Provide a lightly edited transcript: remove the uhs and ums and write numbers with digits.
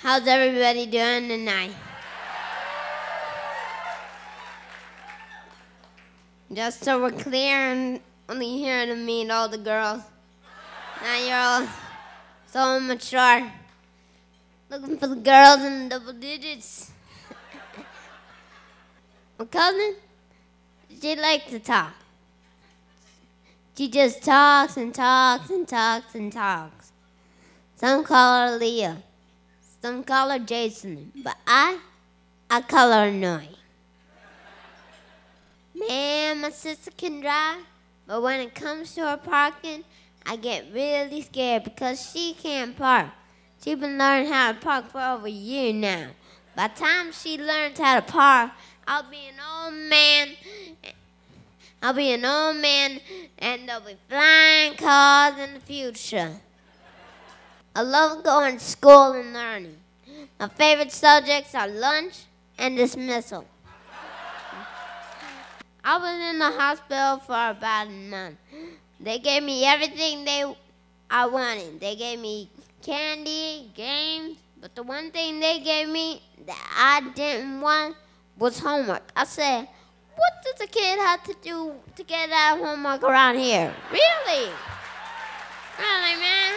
How's everybody doing tonight? Just so we're clear, and only here to meet all the girls. Now you're all so immature. Looking for the girls in the double digits. My cousin, she likes to talk. She just talks and talks and talks and talks. Some call her Leah. Some call her Jason, but I call her annoying. Man, my sister can drive, but when it comes to her parking, I get really scared because she can't park. She's been learning how to park for over a year now. By the time she learns how to park, I'll be an old man, and there'll be flying cars in the future. I love going to school and learning. My favorite subjects are lunch and dismissal. I was in the hospital for about a month. They gave me everything I wanted. They gave me candy, games, but the one thing they gave me that I didn't want was homework. I said, what does a kid have to do to get that homework around here? Really? Really, man?